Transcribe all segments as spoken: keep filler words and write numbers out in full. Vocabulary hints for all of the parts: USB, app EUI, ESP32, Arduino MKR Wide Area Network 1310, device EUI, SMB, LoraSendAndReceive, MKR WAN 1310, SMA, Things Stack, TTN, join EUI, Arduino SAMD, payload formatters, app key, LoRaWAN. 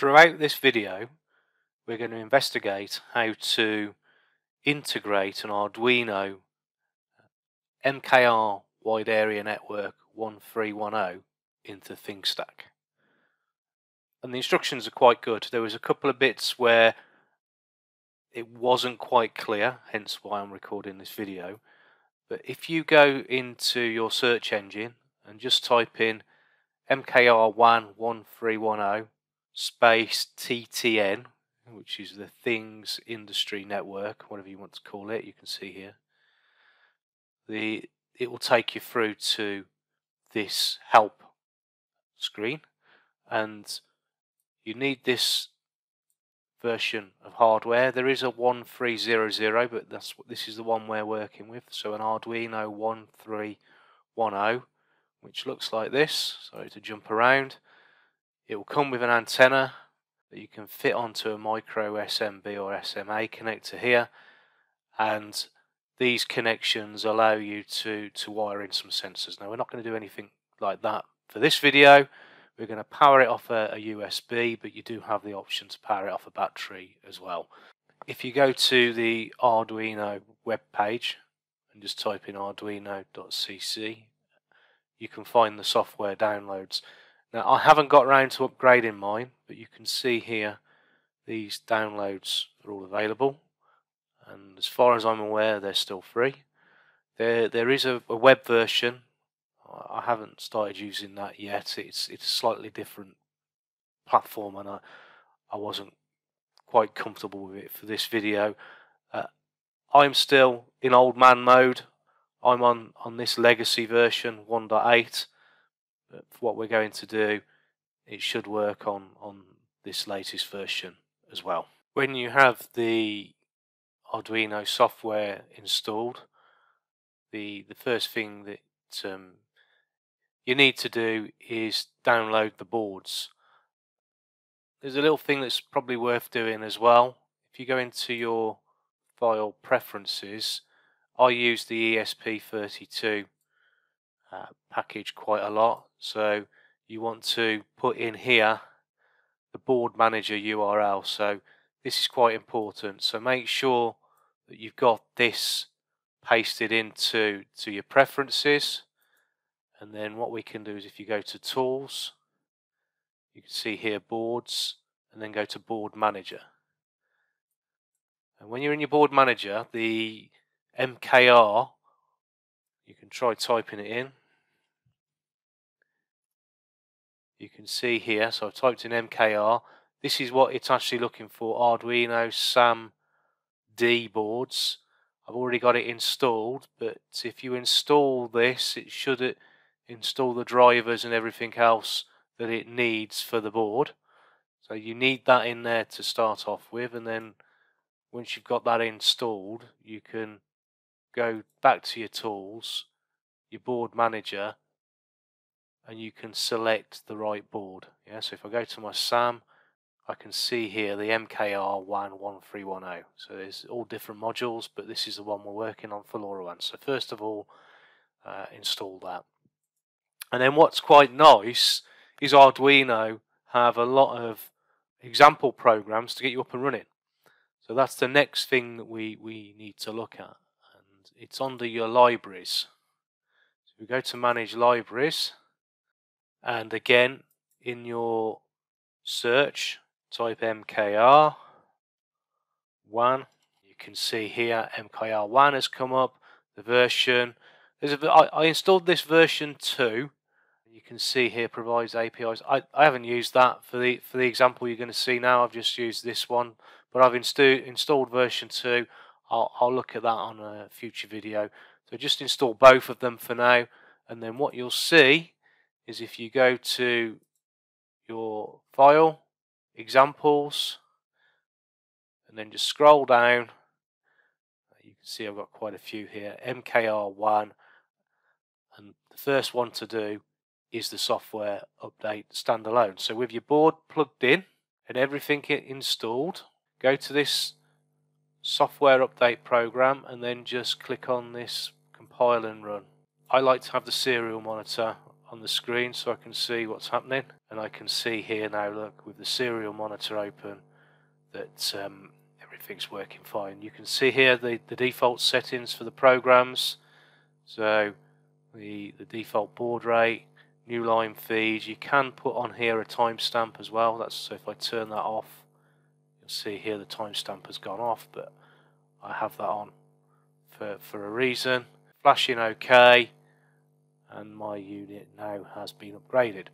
Throughout this video, we're going to investigate how to integrate an Arduino M K R Wide Area Network one three one zero into Things Stack. And the instructions are quite good. There was a couple of bits where it wasn't quite clear, hence why I'm recording this video. But if you go into your search engine and just type in M K R W A N one three one zero space T T N, which is the Things Industry Network, whatever you want to call it, you can see here, the it will take you through to this help screen. And you need this version of hardware. There is a one three zero zero, but that's what this is the one we're working with. So an Arduino one three one zero, which looks like this. Sorry to jump around. It will come with an antenna that you can fit onto a micro S M B or S M A connector here, and these connections allow you to to wire in some sensors. Now we're not going to do anything like that for this video. We're going to power it off a, a U S B, but you do have the option to power it off a battery as well. If you go to the Arduino web page and just type in arduino dot c c, you can find the software downloads. Now I haven't got around to upgrading mine, but you can see here these downloads are all available, and as far as I'm aware they're still free. There, there is a, a web version. I haven't started using that yet. It's it's a slightly different platform, and I I wasn't quite comfortable with it for this video. Uh, I'm still in old man mode. I'm on on this legacy version one point eight. But for what we're going to do, it should work on on this latest version as well. When you have the Arduino software installed, the the first thing that um, you need to do is download the boards. There's a little thing that's probably worth doing as well. If you go into your file preferences, I use the E S P thirty-two uh, package quite a lot, so you want to put in here the board manager U R L. So this is quite important, so make sure that you've got this pasted into to your preferences. And then what we can do is, if you go to Tools, you can see here Boards, and then go to Board Manager. And when you're in your Board Manager, the M K R, you can try typing it in. You can see here, so I've typed in M K R. This is what it's actually looking for, Arduino S A M D boards. I've already got it installed, but if you install this, it should install the drivers and everything else that it needs for the board. So you need that in there to start off with, and then once you've got that installed, you can go back to your tools, your board manager, and you can select the right board. Yeah, so if I go to my S A M, I can see here the M K R W A N one three one zero. So there's all different modules, but this is the one we're working on for LoRaWAN. So first of all, uh, install that. And then what's quite nice is Arduino have a lot of example programs to get you up and running. So that's the next thing that we, we need to look at. And it's under your libraries. So we go to Manage Libraries, and again in your search type M K R W A N. You can see here M K R W A N has come up, the version. There's a, I, I installed this version two. You can see here provides A P Is. I, I haven't used that for the for the example you're going to see now. I've just used this one, but I've instu installed version two. I'll, I'll look at that on a future video. So just install both of them for now, and then what you'll see is if you go to your file, examples, and then just scroll down, you can see I've got quite a few here, M K R W A N, and the first one to do is the software update standalone. So with your board plugged in and everything installed, go to this software update program and then just click on this compile and run. I like to have the serial monitor on the screen so I can see what's happening, and I can see here now, look, with the serial monitor open, that um, everything's working fine. You can see here the, the default settings for the programs, so the, the default baud rate, new line feed. You can put on here a timestamp as well. That's so if I turn that off, you'll see here the timestamp has gone off, but I have that on for, for a reason. Flashing OK, and my unit now has been upgraded.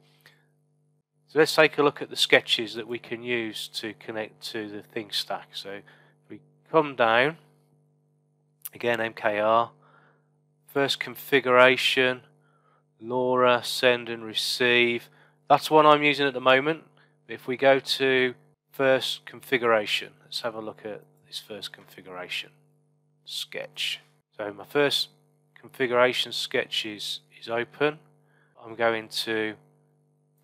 So let's take a look at the sketches that we can use to connect to the Things Stack. So if we come down, again M K R, first configuration, LoRa, send and receive. That's one I'm using at the moment. If we go to first configuration, let's have a look at this first configuration sketch. So my first configuration sketch is, is open. I'm going to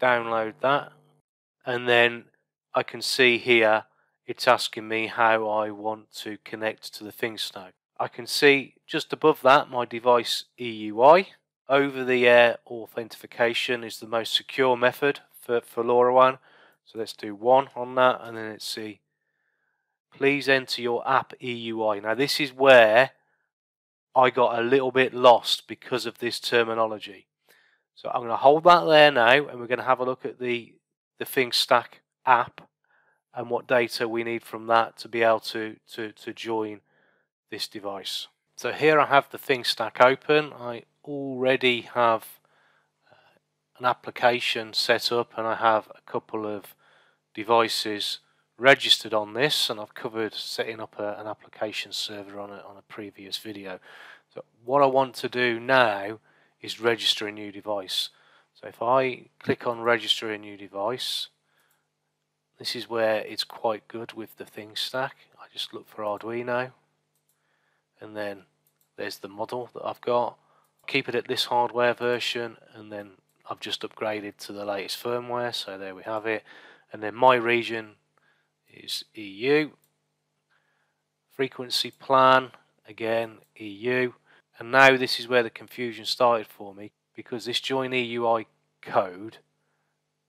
download that, and then I can see here it's asking me how I want to connect to the Things Stack. I can see just above that my device E U I. Over-the-air authentication is the most secure method for, for LoRaWAN. So let's do one on that, and then let's see. Please enter your app E U I. Now this is where I got a little bit lost because of this terminology. So I'm going to hold that there now, and we're going to have a look at the, the Things Stack app and what data we need from that to be able to, to, to join this device. So here I have the Things Stack open. I already have an application set up, and I have a couple of devices registered on this, and I've covered setting up a, an application server on a, on a previous video. So what I want to do now is register a new device. So if I click on register a new device, this is where it's quite good with the Things Stack. I just look for Arduino, and then there's the model that I've got. Keep it at this hardware version, and then I've just upgraded to the latest firmware, so there we have it. And then my region is E U, frequency plan, again E U, and now this is where the confusion started for me, because this join E U I code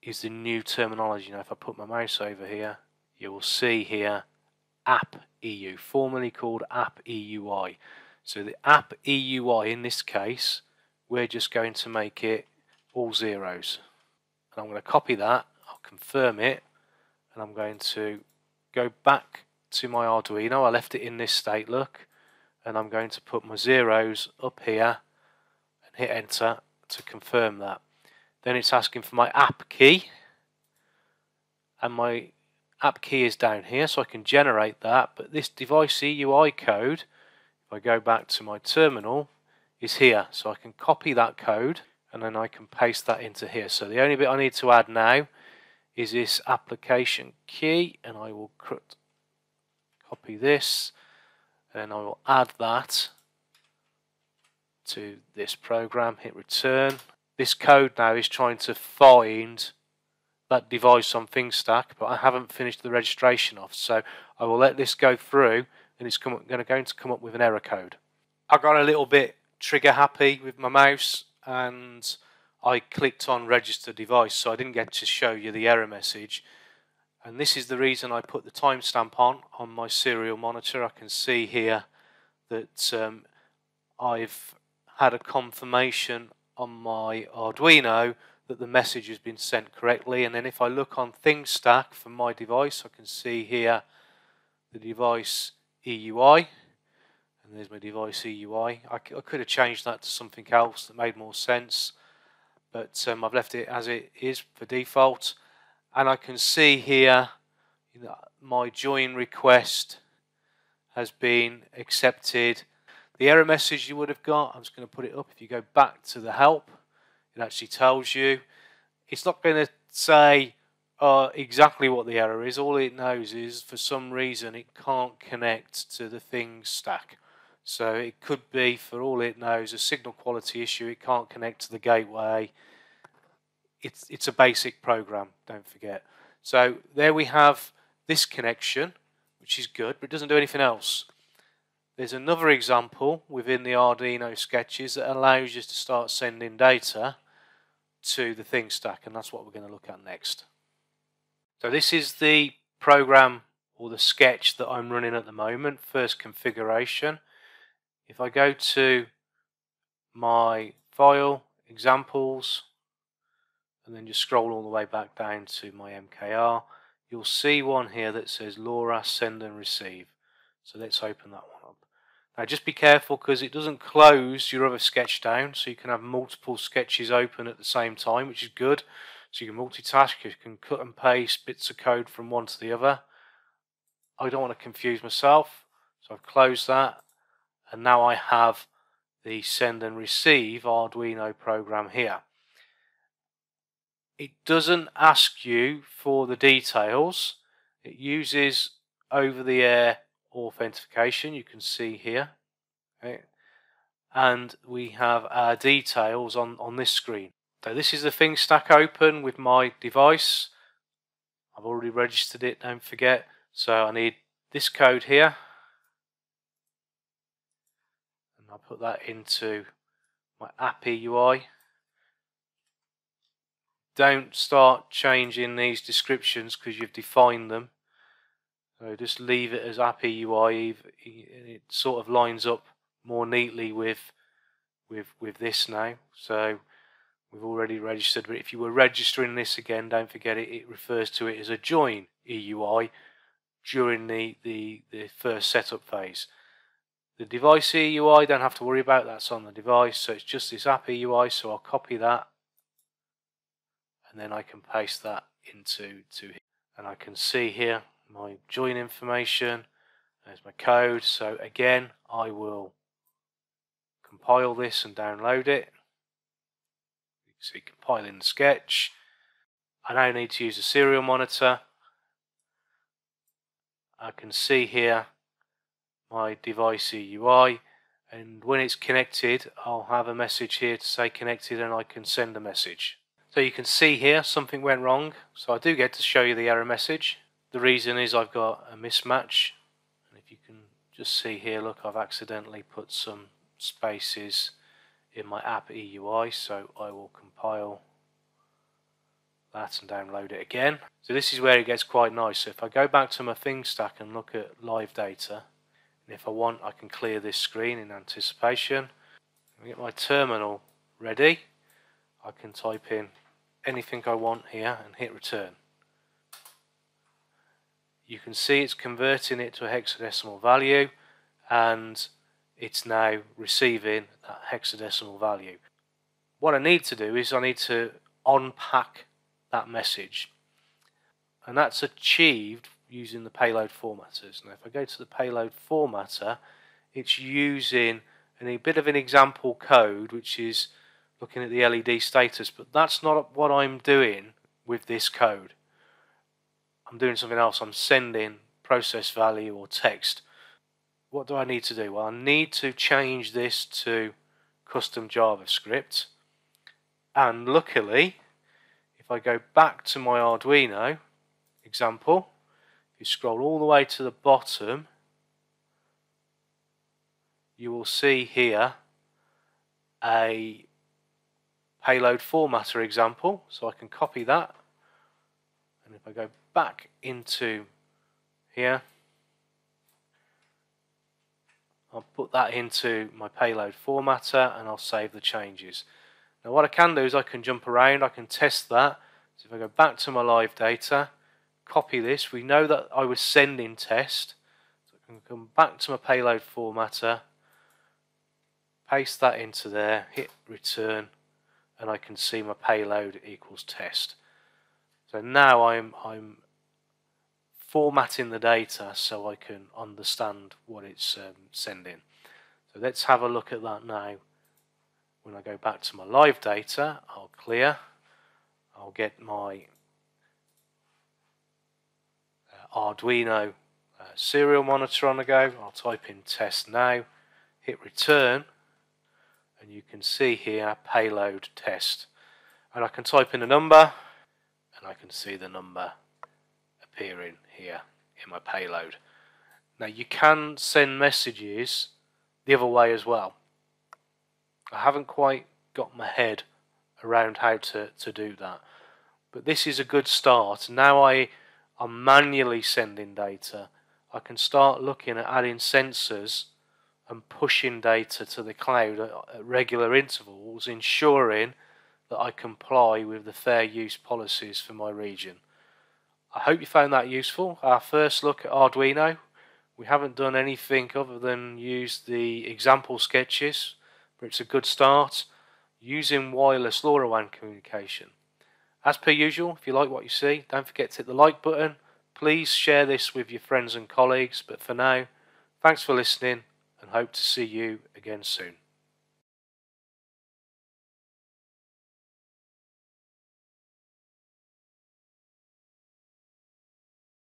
is the new terminology. Now if I put my mouse over here, you will see here app E U, formerly called app E U I. So the app E U I, in this case, we're just going to make it all zeros. And I'm going to copy that, I'll confirm it, and I'm going to go back to my Arduino. I left it in this state, look, and I'm going to put my zeros up here and hit enter to confirm that. Then it's asking for my app key, and my app key is down here, so I can generate that, but this device E U I code, I go back to my terminal, is here, so I can copy that code and then I can paste that into here. So the only bit I need to add now is this application key, and I will copy this and I will add that to this program, hit return. This code now is trying to find that device on Things Stack, but I haven't finished the registration off, so I will let this go through, and it's come up, going, to, going to come up with an error code. I got a little bit trigger happy with my mouse, and I clicked on register device, so I didn't get to show you the error message. And this is the reason I put the timestamp on on my serial monitor. I can see here that um, I've had a confirmation on my Arduino that the message has been sent correctly, and then if I look on Things Stack for my device, I can see here the device E U I, and there's my device E U I. I, I could have changed that to something else that made more sense, but um, I've left it as it is for default, and I can see here that my join request has been accepted. The error message you would have got, I'm just going to put it up, if you go back to the help, it actually tells you. It's not going to say Uh, exactly what the error is. All it knows is for some reason it can't connect to the Things Stack. So it could be, for all it knows, a signal quality issue. It can't connect to the gateway. It's, it's a basic program, don't forget. So there we have this connection, which is good, but it doesn't do anything else. There's another example within the Arduino sketches that allows you to start sending data to the Things Stack, and that's what we're going to look at next. So this is the program or the sketch that I'm running at the moment, first configuration. If I go to my file, examples, and then just scroll all the way back down to my M K R, you'll see one here that says LoRa Send and Receive. So let's open that one up. Now just be careful because it doesn't close your other sketch down, so you can have multiple sketches open at the same time, which is good. So you can multitask, you can cut and paste bits of code from one to the other. I don't want to confuse myself, so I've closed that, and now I have the Send and Receive Arduino program here. It doesn't ask you for the details. It uses over-the-air authentication, you can see here. Okay. And we have our details on, on this screen. So this is the Things Stack open with my device. I've already registered it, don't forget. So I need this code here. And I'll put that into my app E U I. Don't start changing these descriptions because you've defined them. So just leave it as app E U I, and it sort of lines up more neatly with with with this now. So we've already registered, but if you were registering this again, don't forget it, it refers to it as a join E U I during the, the, the first setup phase. The device E U I, don't have to worry about, that's on the device, so it's just this app E U I, so I'll copy that. And then I can paste that into to here. And I can see here my join information. There's my code. So again, I will compile this and download it. You can see compiling the sketch. I now need to use a serial monitor. I can see here my device E U I, and when it's connected, I'll have a message here to say connected, and I can send a message. So you can see here something went wrong, so I do get to show you the error message. The reason is I've got a mismatch, and if you can just see here, look, I've accidentally put some spaces in my app E U I, so I will compile that and download it again. So this is where it gets quite nice. So if I go back to my Things Stack and look at live data, and if I want, I can clear this screen in anticipation. Let me get my terminal ready. I can type in anything I want here and hit return. You can see it's converting it to a hexadecimal value, and it's now receiving that hexadecimal value. What I need to do is I need to unpack that message, and that's achieved using the payload formatters. Now if I go to the payload formatter, it's using a bit of an example code which is looking at the L E D status, but that's not what I'm doing with this code. I'm doing something else. I'm sending process value or text. What do I need to do? Well, I need to change this to custom JavaScript, and luckily if I go back to my Arduino example, if you scroll all the way to the bottom, you will see here a payload formatter example, so I can copy that, and if I go back into here, I'll put that into my payload formatter and I'll save the changes. Now what I can do is I can jump around, I can test that. So if I go back to my live data, copy this, we know that I was sending test, so I can come back to my payload formatter, paste that into there, hit return, and I can see my payload equals test. So now I'm, I'm formatting the data so I can understand what it's um, sending. So let's have a look at that now. When I go back to my live data, I'll clear, I'll get my uh, Arduino uh, serial monitor on the go, I'll type in test now, hit return, and you can see here payload test, and I can type in a number and I can see the number appearing here in my payload. Now you can send messages the other way as well. I haven't quite got my head around how to, to do that. But this is a good start. Now I am manually sending data. I can start looking at adding sensors and pushing data to the cloud at, at regular intervals, ensuring that I comply with the fair use policies for my region. I hope you found that useful. Our first look at Arduino. We haven't done anything other than use the example sketches, but it's a good start using wireless LoRaWAN communication. As per usual, if you like what you see, don't forget to hit the like button. Please share this with your friends and colleagues, but for now, thanks for listening and hope to see you again soon.